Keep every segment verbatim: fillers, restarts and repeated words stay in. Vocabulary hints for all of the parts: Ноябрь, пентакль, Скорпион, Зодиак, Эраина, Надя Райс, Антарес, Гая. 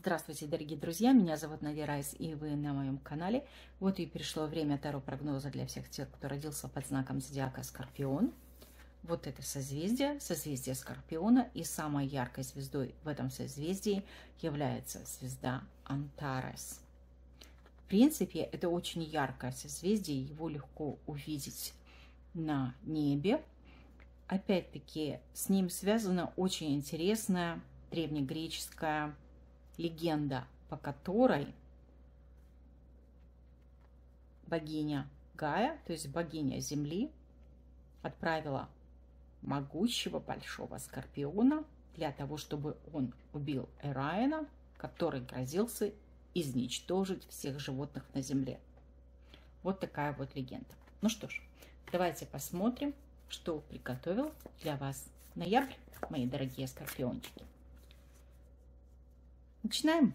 Здравствуйте, дорогие друзья, меня зовут Надя Райс, и вы на моем канале. Вот и пришло время таро-прогноза для всех тех, кто родился под знаком Зодиака Скорпион. Вот это созвездие, созвездие Скорпиона, и самой яркой звездой в этом созвездии является звезда Антарес. В принципе, это очень яркое созвездие, его легко увидеть на небе. Опять-таки, с ним связана очень интересная древнегреческая легенда, по которой богиня Гая, то есть богиня Земли, отправила могучего большого скорпиона для того, чтобы он убил Эраина, который грозился изничтожить всех животных на Земле. Вот такая вот легенда. Ну что ж, давайте посмотрим, что приготовил для вас ноябрь, мои дорогие скорпиончики. Начинаем.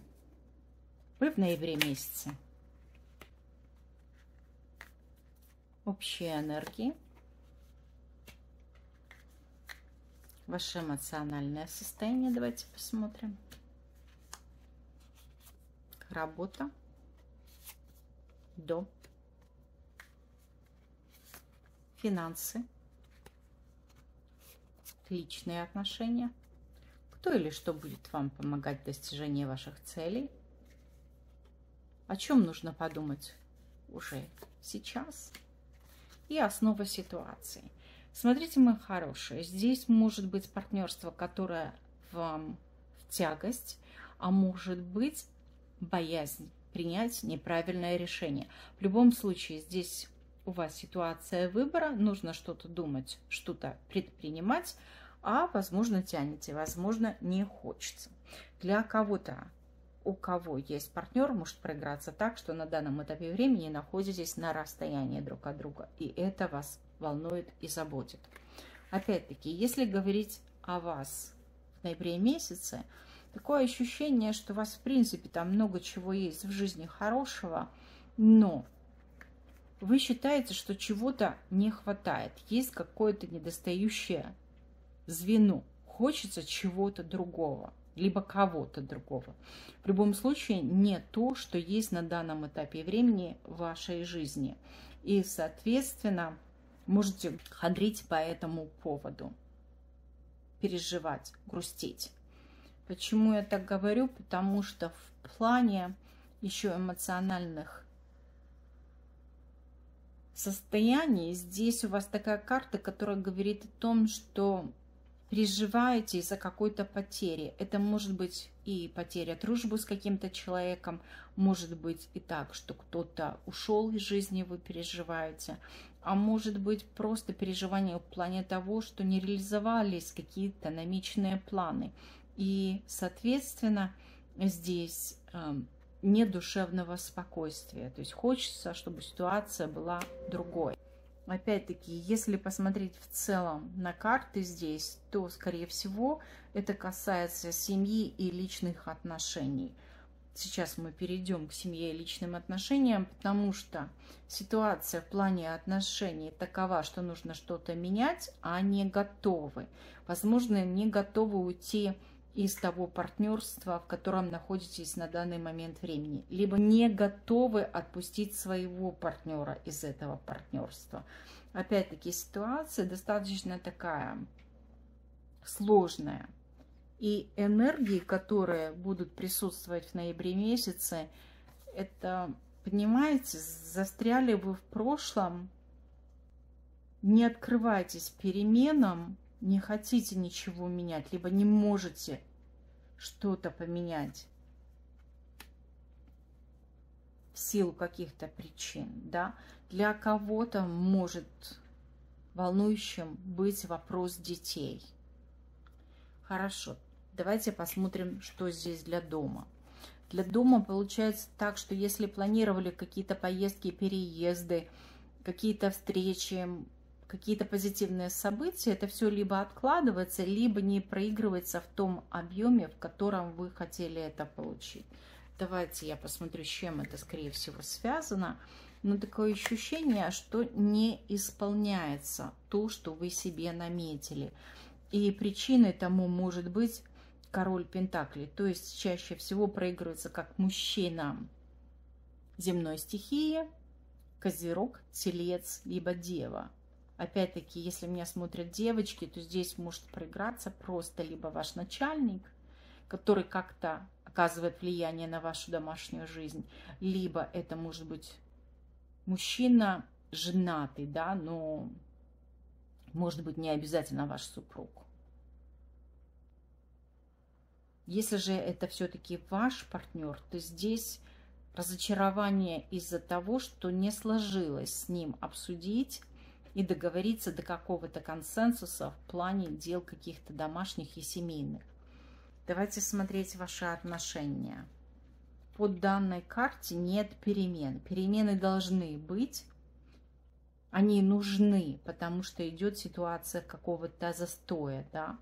Вы в ноябре месяце. Общие энергии. Ваше эмоциональное состояние. Давайте посмотрим. Работа. Дом. Финансы. Личные отношения. Кто или что будет вам помогать в достижении ваших целей? О чем нужно подумать уже сейчас? И основа ситуации. Смотрите, мои хорошие, здесь может быть партнерство, которое вам в тягость, а может быть боязнь принять неправильное решение. В любом случае, здесь у вас ситуация выбора, нужно что-то думать, что-то предпринимать, а, возможно, тянете, возможно, не хочется. Для кого-то, у кого есть партнер, может проиграться так, что на данном этапе времени находитесь на расстоянии друг от друга, и это вас волнует и заботит. Опять-таки, если говорить о вас в ноябре месяце, такое ощущение, что у вас, в принципе, там много чего есть в жизни хорошего, но вы считаете, что чего-то не хватает, есть какое-то недостающее звено, хочется чего-то другого, либо кого-то другого. В любом случае, не то, что есть на данном этапе времени в вашей жизни. И, соответственно, можете хандрить по этому поводу, переживать, грустить. Почему я так говорю? Потому что в плане еще эмоциональных состояний здесь у вас такая карта, которая говорит о том, что переживаете из-за какой-то потери. Это может быть и потеря дружбы с каким-то человеком, может быть и так, что кто-то ушел из жизни, вы переживаете, а может быть просто переживание в плане того, что не реализовались какие-то намеченные планы. И, соответственно, здесь э, нет душевного спокойствия, то есть хочется, чтобы ситуация была другой. Опять-таки, если посмотреть в целом на карты здесь, то, скорее всего, это касается семьи и личных отношений. Сейчас мы перейдем к семье и личным отношениям, потому что ситуация в плане отношений такова, что нужно что-то менять, а не готовы. Возможно, не готовы уйти из того партнерства, в котором находитесь на данный момент времени, либо не готовы отпустить своего партнера из этого партнерства. Опять-таки, ситуация достаточно такая сложная, и энергии, которые будут присутствовать в ноябре месяце, это, понимаете, застряли вы в прошлом, не открывайтесь переменам, не хотите ничего менять, либо не можете что-то поменять в силу каких-то причин, да? Для кого-то может волнующим быть вопрос детей. Хорошо, давайте посмотрим, что здесь для дома. Для дома получается так, что если планировали какие-то поездки, переезды, какие-то встречи, какие-то позитивные события, это все либо откладывается, либо не проигрывается в том объеме, в котором вы хотели это получить. Давайте я посмотрю, с чем это, скорее всего, связано. Но такое ощущение, что не исполняется то, что вы себе наметили. И причиной тому может быть король пентаклей. То есть чаще всего проигрывается как мужчина земной стихии, козерог, телец, либо дева. Опять-таки, если меня смотрят девочки, то здесь может проиграться просто либо ваш начальник, который как-то оказывает влияние на вашу домашнюю жизнь, либо это может быть мужчина женатый, да, но может быть не обязательно ваш супруг. Если же это все-таки ваш партнер, то здесь разочарование из-за того, что не сложилось с ним обсудить и договориться до какого-то консенсуса в плане дел каких-то домашних и семейных. Давайте смотреть ваши отношения. По данной карте нет перемен. Перемены должны быть. Они нужны, потому что идет ситуация какого-то застоя, да?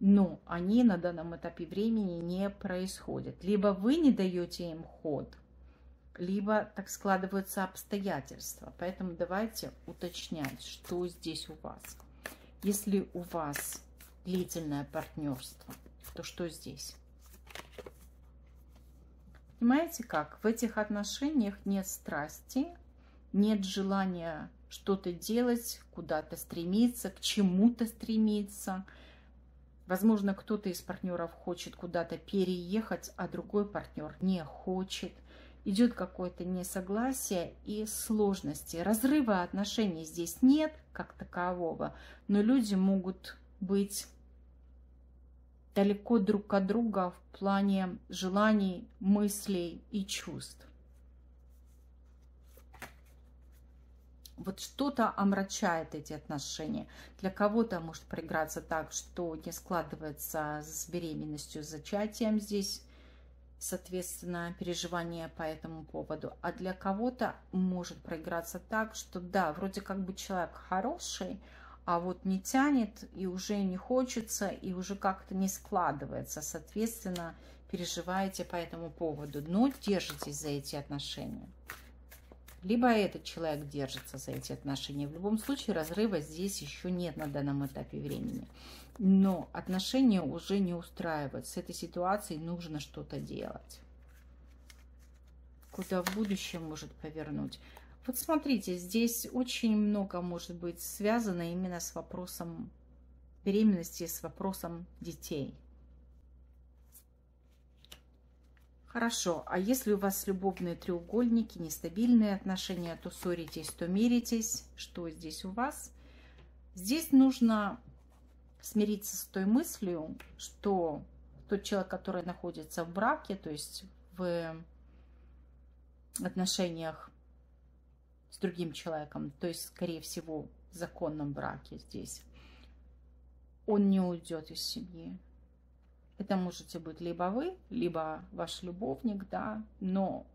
Но они на данном этапе времени не происходят. Либо вы не даете им ход, либо так складываются обстоятельства. Поэтому давайте уточнять, что здесь у вас. Если у вас длительное партнерство, то что здесь? Понимаете как? В этих отношениях нет страсти, нет желания что-то делать, куда-то стремиться, к чему-то стремиться. Возможно, кто-то из партнеров хочет куда-то переехать, а другой партнер не хочет. Идет какое-то несогласие и сложности. Разрыва отношений здесь нет как такового, но люди могут быть далеко друг от друга в плане желаний, мыслей и чувств. Вот что-то омрачает эти отношения. Для кого-то может проиграться так, что не складывается с беременностью, с зачатием здесь, соответственно, переживания по этому поводу. А для кого-то может проиграться так, что да, вроде как бы человек хороший, а вот не тянет и уже не хочется, и уже как-то не складывается. Соответственно, переживаете по этому поводу, но держитесь за эти отношения. Либо этот человек держится за эти отношения. В любом случае, разрыва здесь еще нет на данном этапе времени. Но отношения уже не устраивают. С этой ситуацией нужно что-то делать. Куда в будущее может повернуть? Вот смотрите, здесь очень много может быть связано именно с вопросом беременности, с вопросом детей. Хорошо, а если у вас любовные треугольники, нестабильные отношения, то ссоритесь, то миритесь. Что здесь у вас? Здесь нужно смириться с той мыслью, что тот человек, который находится в браке, то есть в отношениях с другим человеком, то есть, скорее всего, в законном браке здесь, он не уйдет из семьи. Это можете быть либо вы, либо ваш любовник, да, но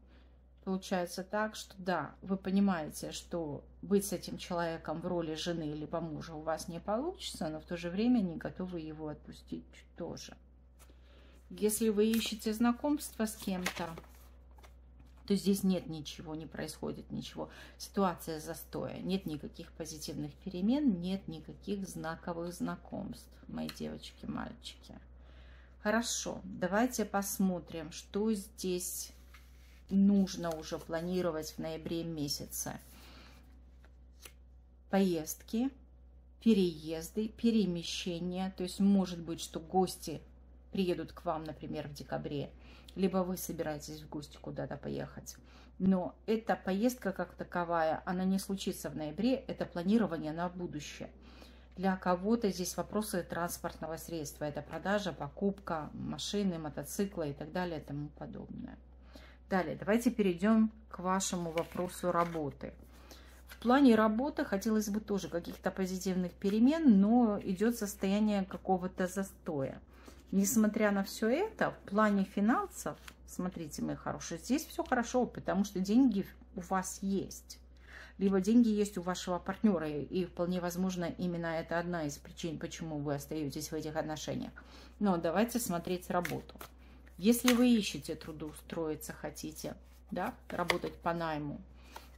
получается так, что да, вы понимаете, что быть с этим человеком в роли жены либо мужа у вас не получится, но в то же время не готовы его отпустить тоже. Если вы ищете знакомство с кем-то, то здесь нет ничего, не происходит ничего. Ситуация застоя, нет никаких позитивных перемен, нет никаких знаковых знакомств, мои девочки, мальчики. Хорошо, давайте посмотрим, что здесь нужно уже планировать в ноябре месяце. Поездки, переезды, перемещения. То есть может быть, что гости приедут к вам, например, в декабре. Либо вы собираетесь в гости куда-то поехать. Но эта поездка как таковая, она не случится в ноябре. Это планирование на будущее. Для кого-то здесь вопросы транспортного средства. Это продажа, покупка машины, мотоцикла и так далее и тому подобное. Далее, давайте перейдем к вашему вопросу работы. В плане работы хотелось бы тоже каких-то позитивных перемен, но идет состояние какого-то застоя. Несмотря на все это, в плане финансов, смотрите, мои хорошие, здесь все хорошо, потому что деньги у вас есть. Либо деньги есть у вашего партнера, и вполне возможно, именно это одна из причин, почему вы остаетесь в этих отношениях. Но давайте смотреть работу. Если вы ищете трудоустроиться, хотите, да, работать по найму,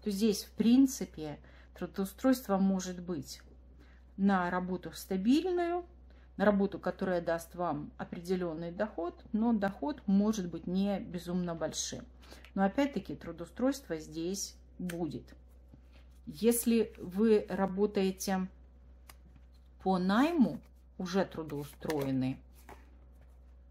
то здесь, в принципе, трудоустройство может быть на работу стабильную, работу, которая даст вам определенный доход, но доход может быть не безумно большим. Но опять-таки трудоустройство здесь будет. Если вы работаете по найму, уже трудоустроены,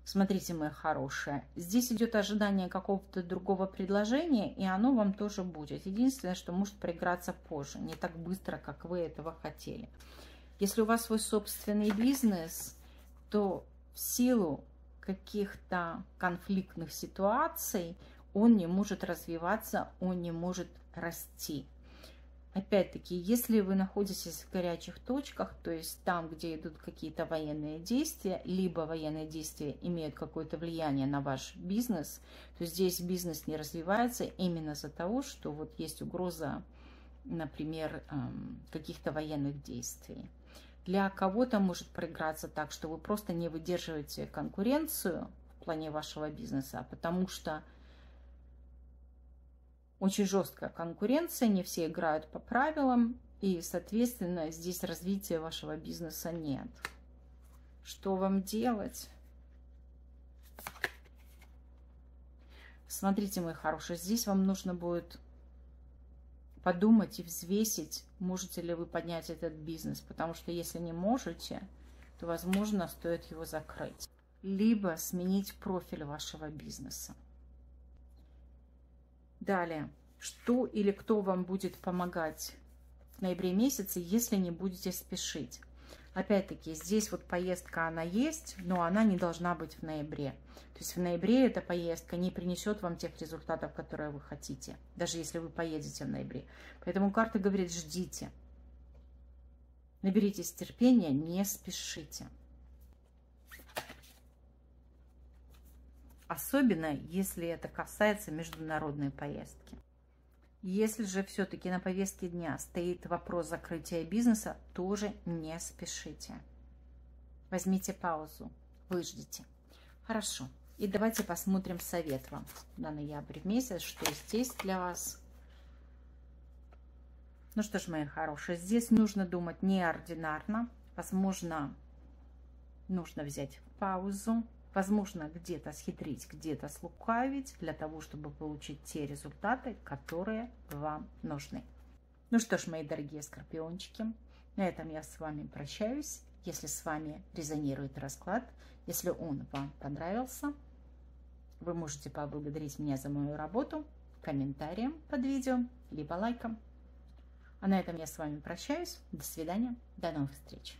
смотрите, моя хорошая, здесь идет ожидание какого-то другого предложения, и оно вам тоже будет. Единственное, что может проиграться позже, не так быстро, как вы этого хотели. Если у вас свой собственный бизнес, то в силу каких-то конфликтных ситуаций он не может развиваться, он не может расти. Опять-таки, если вы находитесь в горячих точках, то есть там, где идут какие-то военные действия, либо военные действия имеют какое-то влияние на ваш бизнес, то здесь бизнес не развивается именно из-за того, что вот есть угроза, например, каких-то военных действий. Для кого-то может проиграться так, что вы просто не выдерживаете конкуренцию в плане вашего бизнеса, потому что очень жесткая конкуренция, не все играют по правилам, и, соответственно, здесь развития вашего бизнеса нет. Что вам делать? Смотрите, мои хорошие, здесь вам нужно будет подумать и взвесить, можете ли вы поднять этот бизнес, потому что если не можете, то, возможно, стоит его закрыть. Либо сменить профиль вашего бизнеса. Далее, что или кто вам будет помогать в ноябре месяце, если не будете спешить? Опять-таки, здесь вот поездка, она есть, но она не должна быть в ноябре. То есть в ноябре эта поездка не принесет вам тех результатов, которые вы хотите, даже если вы поедете в ноябре. Поэтому карта говорит, ждите, наберитесь терпения, не спешите. Особенно, если это касается международной поездки. Если же все-таки на повестке дня стоит вопрос закрытия бизнеса, тоже не спешите. Возьмите паузу, выждите. Хорошо. И давайте посмотрим совет вам на ноябрь месяц, что здесь для вас. Ну что ж, мои хорошие, здесь нужно думать неординарно. Возможно, нужно взять паузу. Возможно, где-то схитрить, где-то слукавить для того, чтобы получить те результаты, которые вам нужны. Ну что ж, мои дорогие скорпиончики, на этом я с вами прощаюсь. Если с вами резонирует расклад, если он вам понравился, вы можете поблагодарить меня за мою работу комментарием под видео, либо лайком. А на этом я с вами прощаюсь. До свидания, до новых встреч.